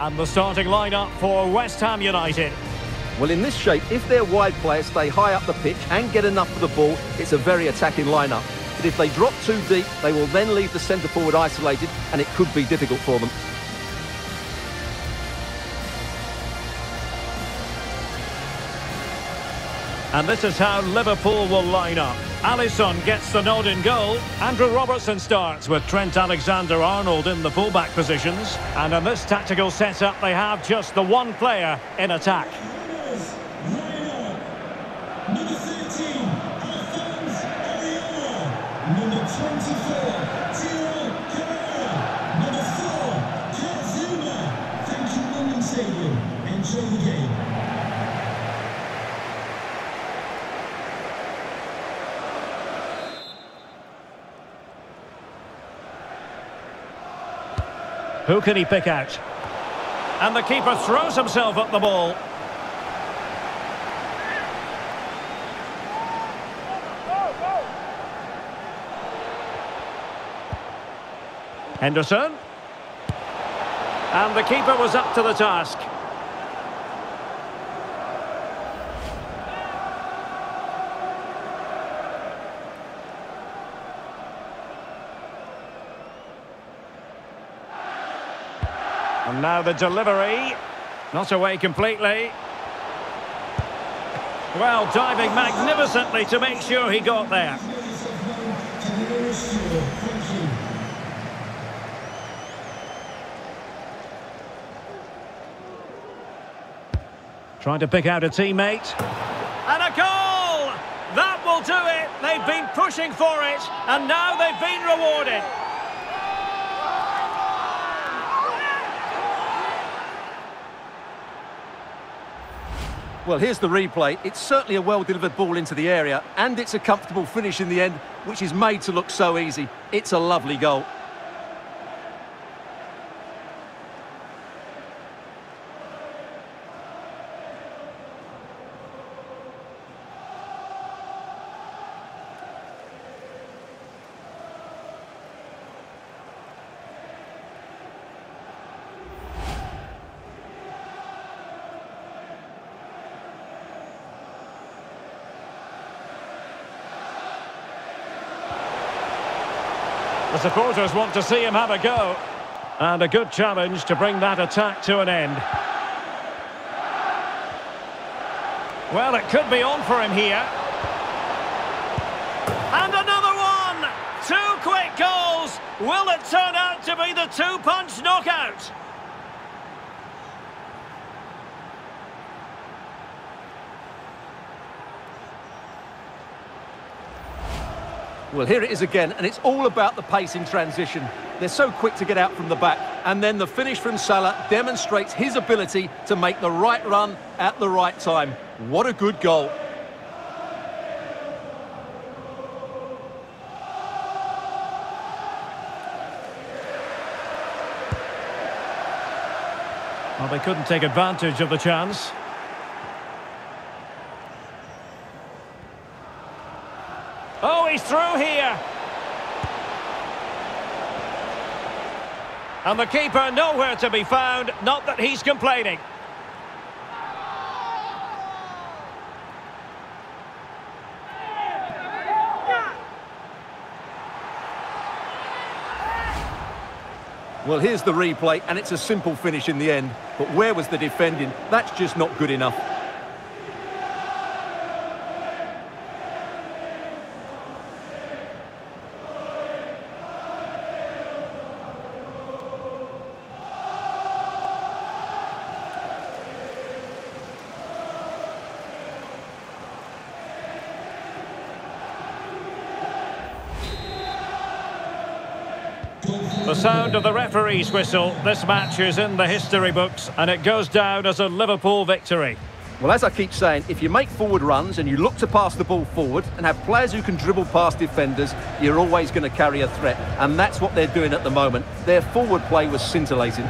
And the starting lineup for West Ham United. Well, in this shape, if their wide players stay high up the pitch and get enough of the ball, it's a very attacking lineup. But if they drop too deep, they will then leave the centre forward isolated, and it could be difficult for them. And this is how Liverpool will line up. Alisson gets the nod in goal. Andrew Robertson starts with Trent Alexander-Arnold in the fullback positions. And in this tactical setup, they have just the one player in attack. Number 13, Number 24. Who can he pick out? And the keeper throws himself at the ball. Henderson. And the keeper was up to the task. And now the delivery, not away completely. Well, diving magnificently to make sure he got there. Trying to pick out a teammate. And a goal! That will do it. They've been pushing for it, and now they've been rewarded. Well, here's the replay. It's certainly a well-delivered ball into the area, and it's a comfortable finish in the end, which is made to look so easy. It's a lovely goal. The supporters want to see him have a go. And a good challenge to bring that attack to an end. Well, it could be on for him here. And another one! Two quick goals! Will it turn out to be the two-punch knockout? Well, here it is again, and it's all about the pace in transition. They're so quick to get out from the back, and then the finish from Salah demonstrates his ability to make the right run at the right time. What a good goal. Well, they couldn't take advantage of the chance. Oh, he's through here. And the keeper nowhere to be found, not that he's complaining. Well, here's the replay, and it's a simple finish in the end. But where was the defending? That's just not good enough. The sound of the referee's whistle. This match is in the history books, and it goes down as a Liverpool victory. Well, as I keep saying, if you make forward runs and you look to pass the ball forward and have players who can dribble past defenders, you're always going to carry a threat, and that's what they're doing at the moment. Their forward play was scintillating.